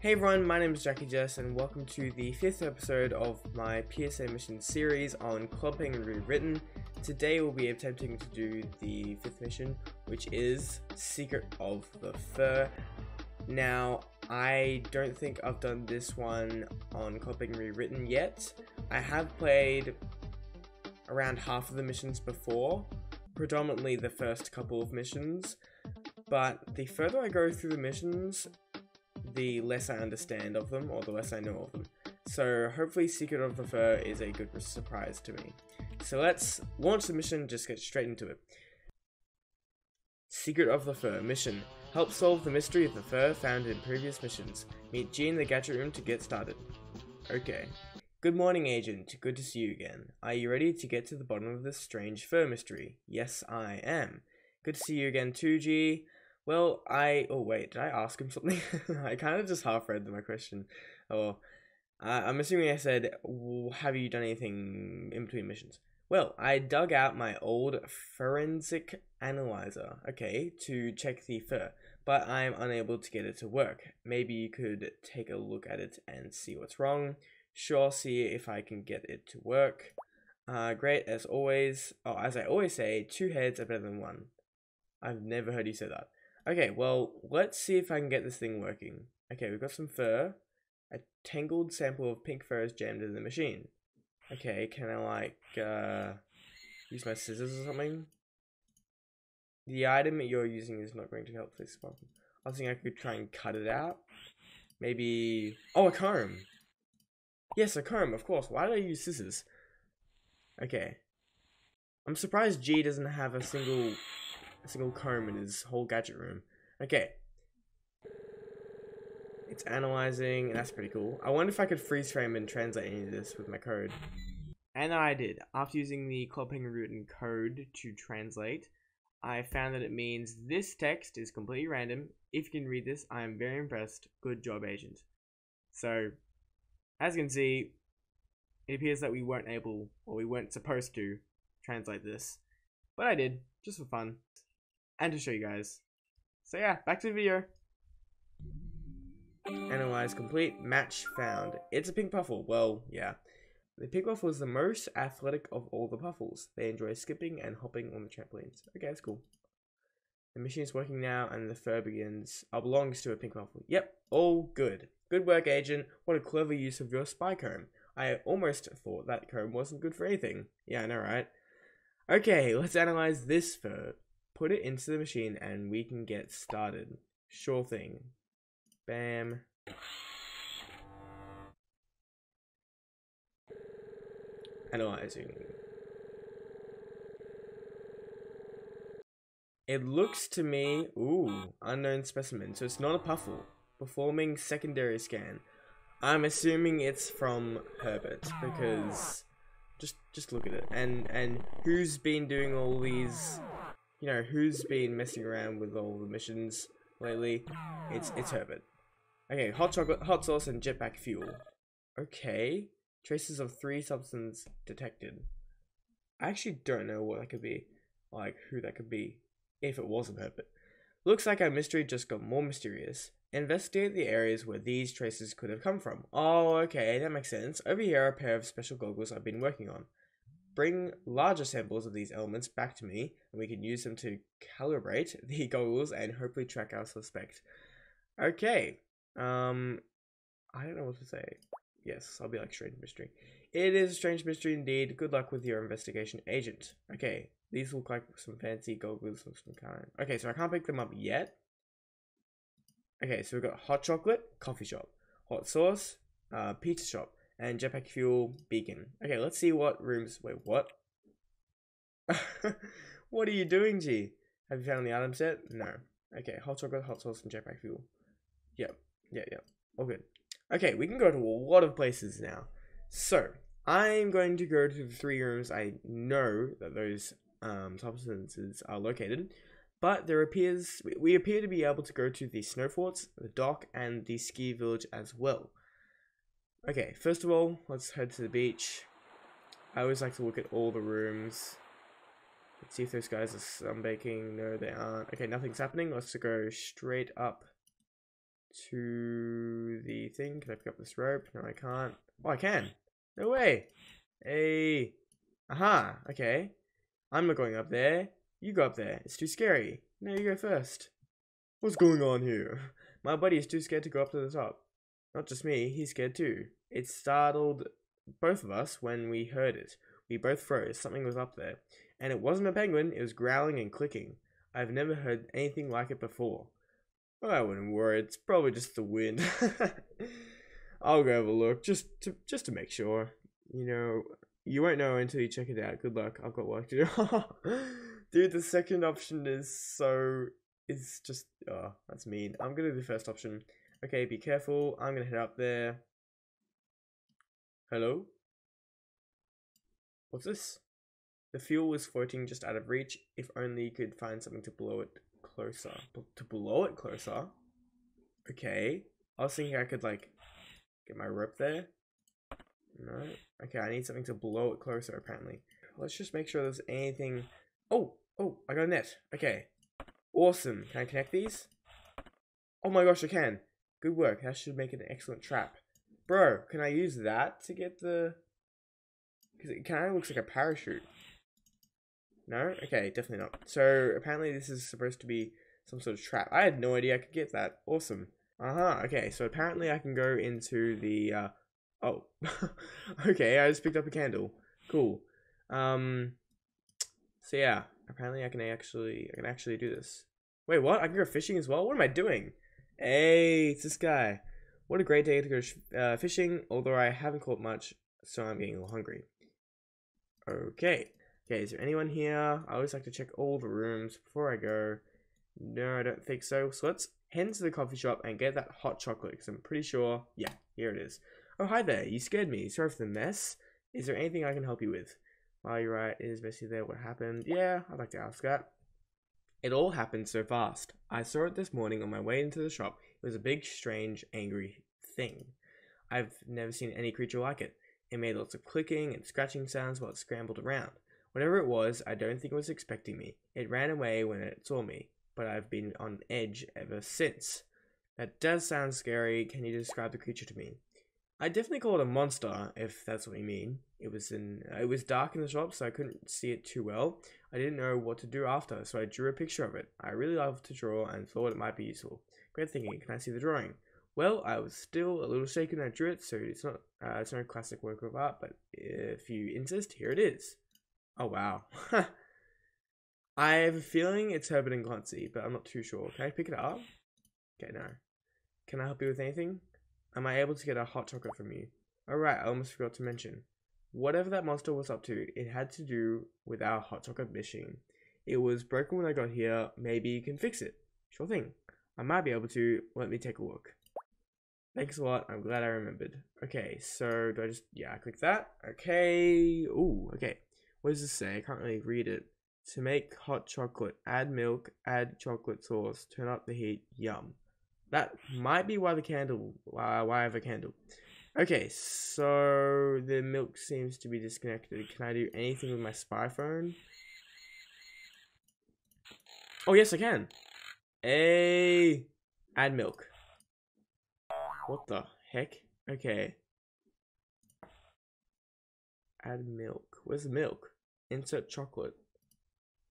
Hey everyone, my name is Jackie Jess and welcome to the 5th episode of my PSA mission series on Club Penguin Rewritten. Today we'll be attempting to do the 5th mission, which is Secret of the Fur. Now, I don't think I've done this one on Club Penguin Rewritten yet. I have played around half of the missions before, predominantly the first couple of missions, but the further I go through the missions, the less I understand of them, or the less I know of them. So hopefully Secret of the Fur is a good surprise to me. So let's launch the mission, just get straight into it. Secret of the Fur mission. Help solve the mystery of the fur found in previous missions. Meet G in the gadget room to get started. Okay. Good morning, Agent. Good to see you again. Are you ready to get to the bottom of this strange fur mystery? Yes, I am. Good to see you again too, G. Well, oh wait, did I ask him something? I kind of just half read my question. Oh well, I'm assuming I said, have you done anything in between missions? Well, I dug out my old forensic analyzer, okay, to check the fur, but I'm unable to get it to work. Maybe you could take a look at it and see what's wrong. Sure, see if I can get it to work. Great, as always. Oh, as I always say, two heads are better than one. I've never heard you say that. Okay, well, let's see if I can get this thing working. Okay, we've got some fur. A tangled sample of pink fur is jammed in the machine. Okay, can I, like, use my scissors or something? The item you're using is not going to help fix the problem. I think I could try and cut it out. Maybe... oh, a comb! Yes, a comb, of course. Why did I use scissors? Okay. I'm surprised G doesn't have a single comb in his whole gadget room. Okay. It's analyzing, and that's pretty cool. I wonder if I could freeze frame and translate any of this with my code. And I did. After using the Club Penguin Rewritten code to translate, I found that it means this text is completely random. If you can read this, I am very impressed. Good job, Agent. So, as you can see, it appears that we weren't able, or we weren't supposed to, translate this. But I did, just for fun. And to show you guys. So yeah, back to the video. Analyze complete. Match found. It's a pink puffle. Well, yeah. The pink puffle is the most athletic of all the puffles. They enjoy skipping and hopping on the trampolines. Okay, that's cool. The machine is working now and the fur belongs to a pink puffle. Yep, all good. Good work, Agent. What a clever use of your spy comb. I almost thought that comb wasn't good for anything. Yeah, I know, right? Okay, let's analyze this fur. Put it into the machine and we can get started. Sure thing. Bam. Analyzing. It looks to me, ooh, unknown specimen. So it's not a puffle. Performing secondary scan. I'm assuming it's from Herbert because just look at it. And who's been doing all these? You know, who's been messing around with all the missions lately? It's Herbert. Okay, hot chocolate, hot sauce, and jetpack fuel. Okay. Traces of 3 substances detected. I actually don't know what that could be. Like, who that could be. If it wasn't Herbert. Looks like our mystery just got more mysterious. Investigate the areas where these traces could have come from. Oh, okay, that makes sense. Over here are a pair of special goggles I've been working on. Bring larger samples of these elements back to me, and we can use them to calibrate the goggles and hopefully track our suspect. Okay. I don't know what to say. Yes, I'll be like strange mystery. It is a strange mystery indeed. Good luck with your investigation, Agent. Okay, these look like some fancy goggles of some kind. Okay, so I can't pick them up yet. Okay, so we've got hot chocolate, coffee shop, hot sauce, pizza shop. And jetpack fuel beacon. Okay, let's see what rooms. Wait, what? What are you doing, G? Have you found the item set? No. Okay, hot chocolate, hot sauce, and jetpack fuel. Yep. All good. Okay, we can go to a lot of places now. So, I'm going to go to the 3 rooms I know that those substances are located. But there appears we appear to be able to go to the snow forts, the dock, and the ski village as well. Okay, first of all, let's head to the beach. I always like to look at all the rooms. Let's see if those guys are sunbaking. No, they aren't. Okay, nothing's happening. Let's go straight up to the thing. Can I pick up this rope? No, I can't. Oh, I can. No way. Hey. Aha. Okay. I'm not going up there. You go up there. It's too scary. No, you go first. What's going on here? My buddy is too scared to go up to the top. Not just me, he's scared too. It startled both of us when we heard it. We both froze. Something was up there. And it wasn't a penguin. It was growling and clicking. I've never heard anything like it before. Well, I wouldn't worry. It's probably just the wind. I'll go have a look just to make sure. You know, you won't know until you check it out. Good luck. I've got work to do. Dude, the second option is so... It's just... Oh, that's mean. I'm going to do the first option. Okay, be careful. I'm going to head up there. Hello? What's this? The fuel was floating just out of reach. If only you could find something to blow it closer. To blow it closer? Okay. I was thinking I could, like, get my rope there. No. Okay, I need something to blow it closer, apparently. Let's just make sure there's anything... Oh! Oh, I got a net. Okay. Awesome. Can I connect these? Oh my gosh, I can. Good work. That should make an excellent trap. Bro, can I use that to get the... Because it kind of looks like a parachute. No? Okay, definitely not. So, apparently this is supposed to be some sort of trap. I had no idea I could get that. Awesome. Uh-huh. Okay, so apparently I can go into the... Oh. Okay, I just picked up a candle. Cool. So, yeah. Apparently I can actually do this. Wait, what? I can go fishing as well? What am I doing? Hey, it's this guy. What a great day to go fishing, although I haven't caught much, so I'm getting a little hungry. Okay. Okay, is there anyone here? I always like to check all the rooms before I go. No, I don't think so. So let's head to the coffee shop and get that hot chocolate, because I'm pretty sure... Yeah, here it is. Oh, hi there. You scared me. Sorry for the mess. Is there anything I can help you with? While you're right, it is basically there what happened. Yeah, I'd like to ask that. It all happened so fast. I saw it this morning on my way into the shop. It was a big, strange, angry thing. I've never seen any creature like it. It made lots of clicking and scratching sounds while it scrambled around. Whatever it was, I don't think it was expecting me. It ran away when it saw me, but I've been on edge ever since. That does sound scary. Can you describe the creature to me? I definitely call it a monster, if that's what you mean. It was dark in the shop, so I couldn't see it too well. I didn't know what to do after, so I drew a picture of it. I really loved to draw and thought it might be useful. Great thinking. Can I see the drawing? Well, I was still a little shaken when I drew it, so it's not a classic work of art, but if you insist, here it is. Oh, wow. I have a feeling it's Herbert and Klutzy, but I'm not too sure. Can I pick it up? Okay, no. Can I help you with anything? Am I able to get a hot chocolate from you? Alright, I almost forgot to mention. Whatever that monster was up to, it had to do with our hot chocolate machine. It was broken when I got here. Maybe you can fix it. Sure thing. I might be able to. Let me take a look. Thanks a lot. I'm glad I remembered. Okay, so do I just... Yeah, I click that. Okay. Ooh, okay. What does this say? I can't really read it. To make hot chocolate, add milk, add chocolate sauce, turn up the heat. Yum. That might be why the candle, why I have a candle. Okay, so the milk seems to be disconnected. Can I do anything with my spy phone? Oh, yes, I can. Hey, add milk. What the heck? Okay. Add milk. Where's the milk? Insert chocolate.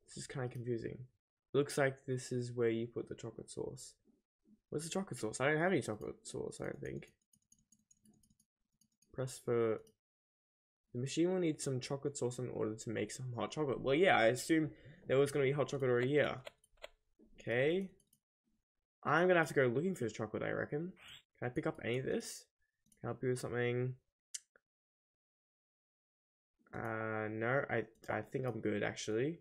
This is kind of confusing. Looks like this is where you put the chocolate sauce. Where's the chocolate sauce? I don't have any chocolate sauce, I don't think. Press for... The machine will need some chocolate sauce in order to make some hot chocolate. Well, yeah, I assume there was going to be hot chocolate already here. Okay. I'm going to have to go looking for this chocolate, I reckon. Can I pick up any of this? Can I help you with something? No, I think I'm good, actually.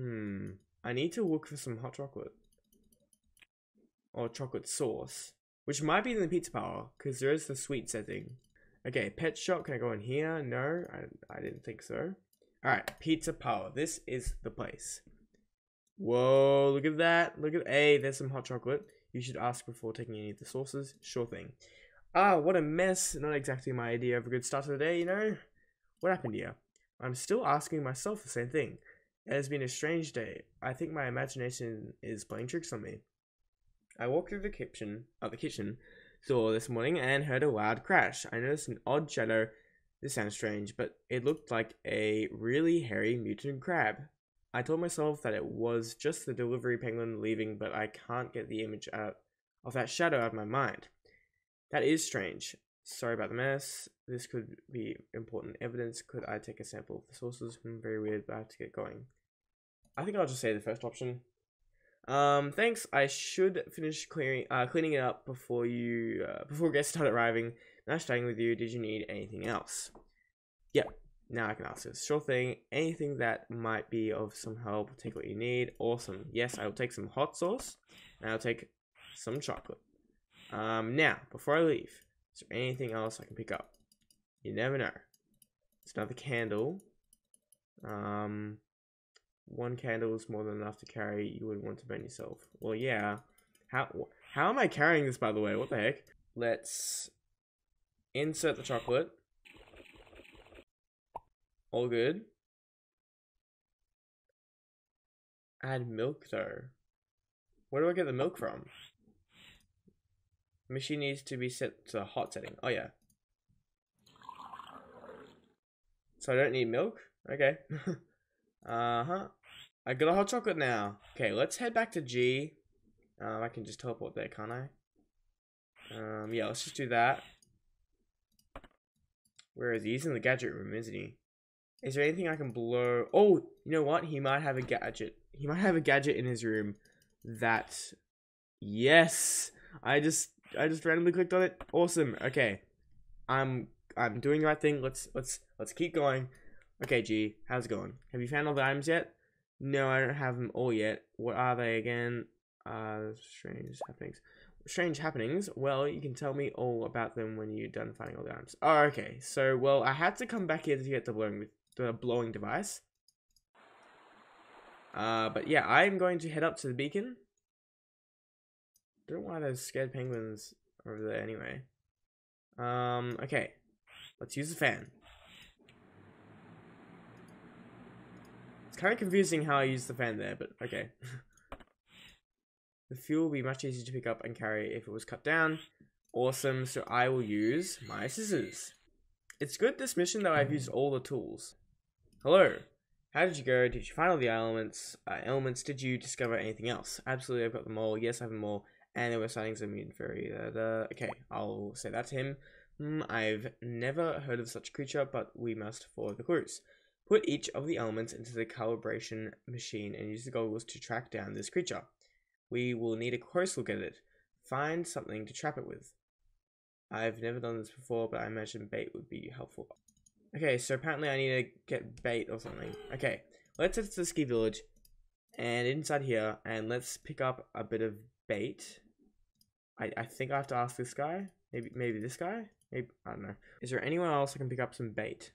I need to look for some hot chocolate. Or chocolate sauce, which might be in the pizza power, because there is the sweet setting. Okay, pet shop, can I go in here? No, I didn't think so. Alright, pizza power, this is the place. Whoa, look at that, look at, hey, there's some hot chocolate. You should ask before taking any of the sauces, sure thing. Ah, what a mess, not exactly my idea of a good start to the day, you know? What happened here? I'm still asking myself the same thing. It has been a strange day. I think my imagination is playing tricks on me. I walked through the kitchen door this morning and heard a loud crash. I noticed an odd shadow. This sounds strange, but it looked like a really hairy mutant crab. I told myself that it was just the delivery penguin leaving, but I can't get the image out of that shadow out of my mind. That is strange. Sorry about the mess. This could be important evidence. Could I take a sample of the sources? Very weird, but I have to get going. I think I'll just say the first option. Thanks. I should finish cleaning it up before you before guests start arriving. Nice chatting with you. Did you need anything else? Yep. Now I can ask this. Sure thing. Anything that might be of some help. Take what you need. Awesome. Yes, I will take some hot sauce and I'll take some chocolate. Now, before I leave, is there anything else I can pick up? You never know. It's another candle. One candle is more than enough to carry. You wouldn't want to burn yourself. Well, yeah. How am I carrying this, by the way? What the heck? Let's insert the chocolate. All good. Add milk, though. Where do I get the milk from? Machine needs to be set to hot setting. Oh, yeah. So I don't need milk? Okay. I got a hot chocolate now. Okay, let's head back to G. I can just teleport there, can't I? Yeah, let's just do that. Where is he? He's in the gadget room, isn't he? Is there anything I can blow? Oh, you know what? He might have a gadget. He might have a gadget in his room. That, yes. I just randomly clicked on it. Awesome. Okay, I'm doing the right thing. Let's keep going. Okay, G, how's it going? Have you found all the items yet? No, I don't have them all yet. What are they again? Strange happenings. Strange happenings? Well, you can tell me all about them when you're done finding all the items. Oh, okay. So, well, I had to come back here to get the blowing device. But yeah, I'm going to head up to the beacon. Don't know why those scared penguins are over there anyway. Okay. Let's use the fan. It's kind of confusing how I use the fan there, but okay. The fuel will be much easier to pick up and carry if it was cut down. Awesome, so I will use my scissors. It's good this mission though I've used all the tools. Hello. How did you go? Did you find all the elements? Did you discover anything else? Absolutely, I've got them all. Yes, I have them all. And there were sightings of mutant furry. Okay, I'll say that to him. I've never heard of such a creature, but we must follow the clues. Put each of the elements into the calibration machine and use the goggles to track down this creature. We will need a close look at it. Find something to trap it with. I've never done this before, but I imagine bait would be helpful. Okay, so apparently I need to get bait or something. Okay, let's head to the ski village and inside here, and let's pick up a bit of bait. I think I have to ask this guy. Maybe this guy? Maybe, I don't know. Is there anyone else I can pick up some bait?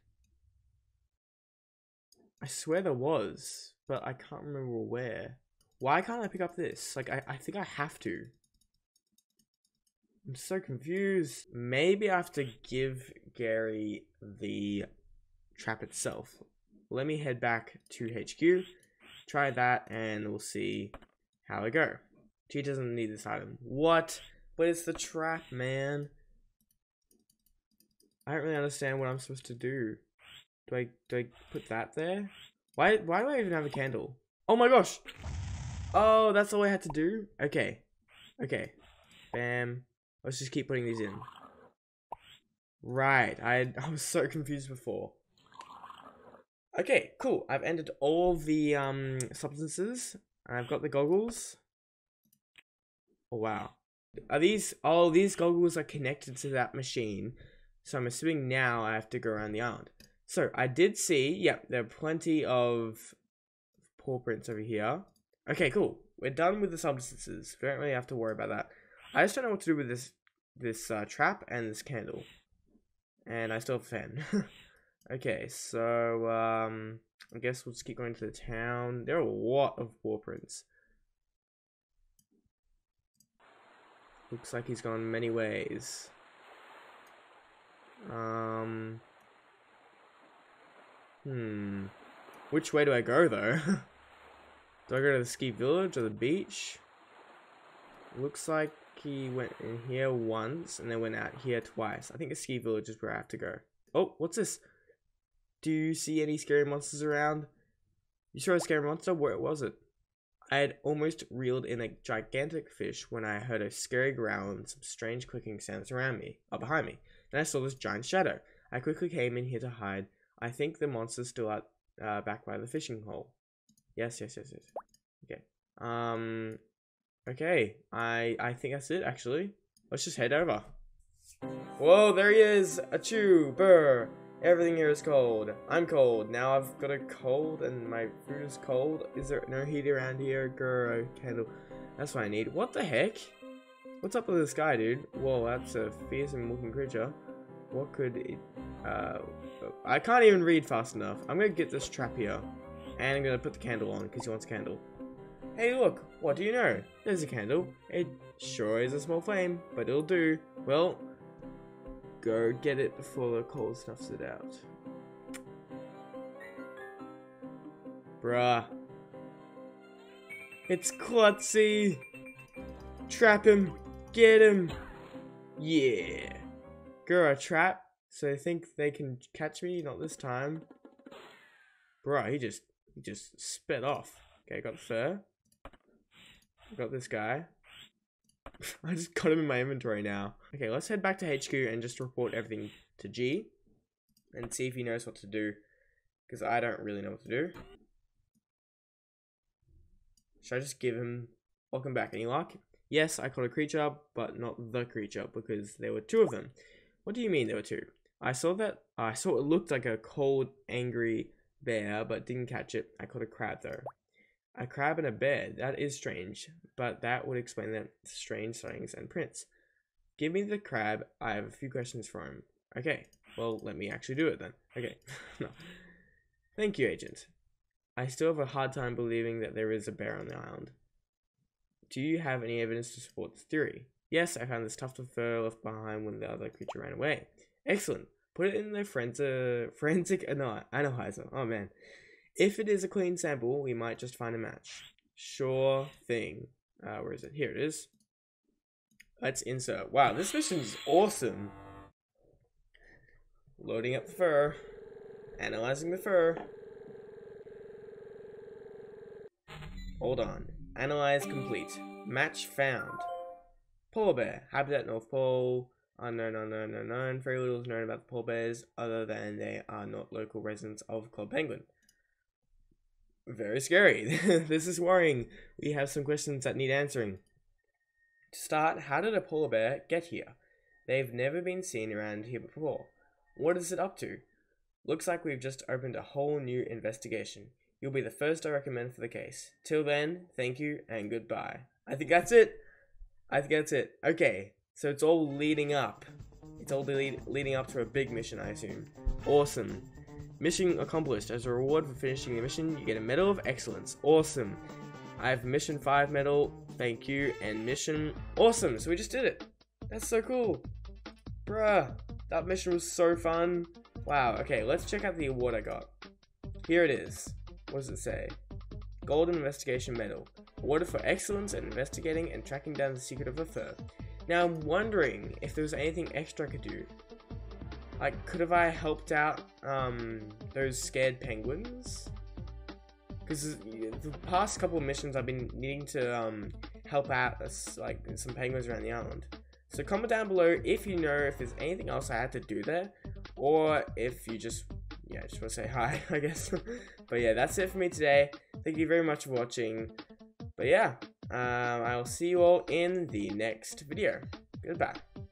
I swear there was, but I can't remember where. Why can't I pick up this? Like, I think I have to. I'm so confused. Maybe I have to give Gary the trap itself. Let me head back to HQ, try that, and we'll see how we go. She doesn't need this item. What? But it's the trap, man. I don't really understand what I'm supposed to do. Do I put that there? Why do I even have a candle? Oh my gosh! Oh, that's all I had to do? Okay. Okay. Bam. Let's just keep putting these in. Right. I was so confused before. Okay, cool. I've ended all the substances. And I've got the goggles. Oh, wow. Are these... Oh, these goggles are connected to that machine. So I'm assuming now I have to go around the island. So, I did see, yep, there are plenty of paw prints over here. Okay, cool. We're done with the substances. We don't really have to worry about that. I just don't know what to do with this trap and this candle. And I still have a fan. Okay, so, I guess we'll just keep going to the town. There are a lot of paw prints. Looks like he's gone many ways. Which way do I go, though? Do I go to the ski village or the beach? Looks like he went in here once and then went out here twice. I think the ski village is where I have to go. Oh, what's this? Do you see any scary monsters around? You saw a scary monster? Where was it? I had almost reeled in a gigantic fish when I heard a scary growl and some strange clicking sounds around me, behind me. Then I saw this giant shadow. I quickly came in here to hide. I think the monster's still out back by the fishing hole. Yes. Okay. Okay. I think that's it, actually. Let's just head over. Whoa, there he is! Achoo! Burr! Everything here is cold. I'm cold. Now I've got a cold and my food is cold. Is there no heat around here? Grr, a candle. That's what I need. What the heck? What's up with this guy, dude? Whoa, that's a fearsome looking creature. What could it... I can't even read fast enough. I'm gonna get this trap here. And I'm gonna put the candle on, because he wants a candle. Hey, look. What do you know? There's a candle. It sure is a small flame, but it'll do. Well... Go get it before the cold snuffs it out. Bruh. It's Klutzy! Trap him! Get him! Yeah! Girl, a trap? So I think they can catch me? Not this time. Bruh, he just sped off. Okay, got the fur. Got this guy. I just got him in my inventory now. Okay, let's head back to HQ and just report everything to G. And see if he knows what to do. Because I don't really know what to do. Should I just give him... Welcome back, any luck? Yes, I caught a creature, but not the creature, because there were two of them. What do you mean there were two? I saw it looked like a cold, angry bear, but didn't catch it. I caught a crab, though. A crab and a bear, that is strange, but that would explain the strange sightings and prints. Give me the crab, I have a few questions for him. Okay, well, let me actually do it then. Okay, no. Thank you, agent. I still have a hard time believing that there is a bear on the island. Do you have any evidence to support this theory? Yes, I found this tuft of fur left behind when the other creature ran away. Excellent. Put it in the forensic analyzer. Oh, man. If it is a clean sample, we might just find a match. Sure thing. Where is it? Here it is. Let's insert. Wow, this mission is awesome. Loading up the fur. Analyzing the fur. Hold on. Analyze complete. Match found. Polar bear. Habitat North Pole. Unknown. Very little is known about the polar bears other than they are not local residents of Club Penguin. Very scary. This is worrying. We have some questions that need answering. To start, how did a polar bear get here? They've never been seen around here before. What is it up to? Looks like we've just opened a whole new investigation. You'll be the first I recommend for the case. Till then, thank you and goodbye. I think that's it. Okay, so it's all leading up. It's all leading up to a big mission, I assume. Awesome. Mission accomplished. As a reward for finishing the mission, you get a Medal of Excellence. Awesome. I have Mission 5 medal. Thank you. And Mission... Awesome. So we just did it. That's so cool. Bruh. That mission was so fun. Wow. Okay, let's check out the award I got. Here it is. What does it say? Golden Investigation Medal. Awarded for excellence in investigating and tracking down the secret of the fur. Now, I'm wondering if there was anything extra I could do. Like, could have I helped out those scared penguins? Because the past couple of missions I've been needing to help out like some penguins around the island. So comment down below if you know if there's anything else I had to do there, or if you just want to say hi, I guess. But yeah, that's it for me today. Thank you very much for watching. But yeah, I'll see you all in the next video. Goodbye.